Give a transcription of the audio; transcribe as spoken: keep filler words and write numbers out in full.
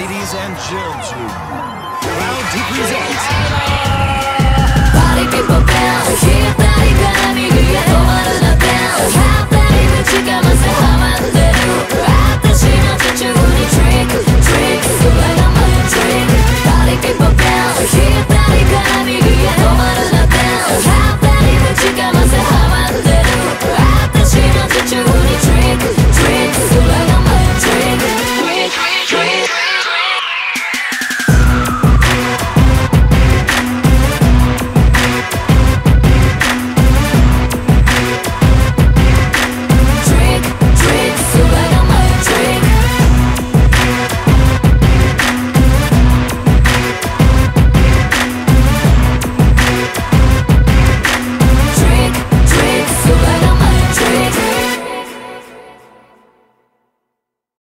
ladies and gents, proud to present. Party people bells, yeah, party gonna be here. Don't wanna the bells, yeah, party the chicken.